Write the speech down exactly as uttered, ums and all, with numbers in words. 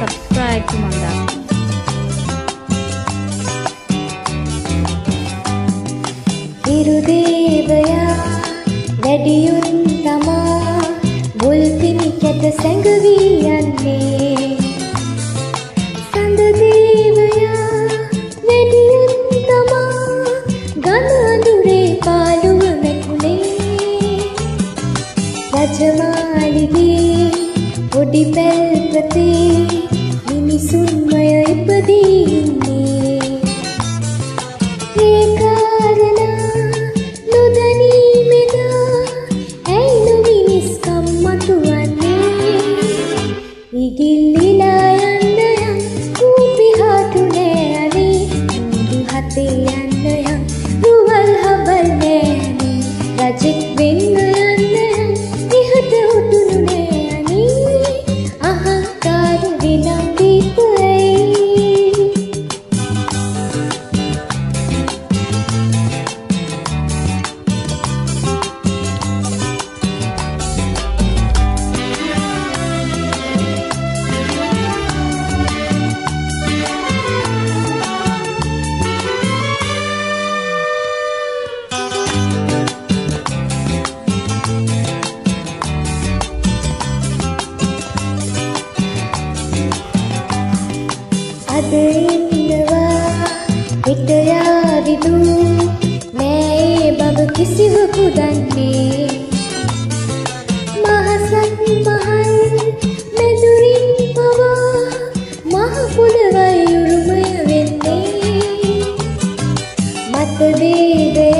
Subscribe to Mandap. Irudevaya Dadiyuntama Bultimi kata sengaviyanne Sandadevaya Dadiyuntama Ganandure paluwa mekune Rajamaligi Odi pelprati Sunmaya ipadinne ee karana nudani meda ai nuvi niskamatu anne igillila yannaya koopi hatu ne ani mudu hatte yannaya ruwal habal ne ani rajik venna yannaya nihata utunu ne ani ahankaru vinam Hidayavidu Nae baba kisivaku danne Mahasat mahal medurin pawa Mahapulava yurumaya venne Mataveda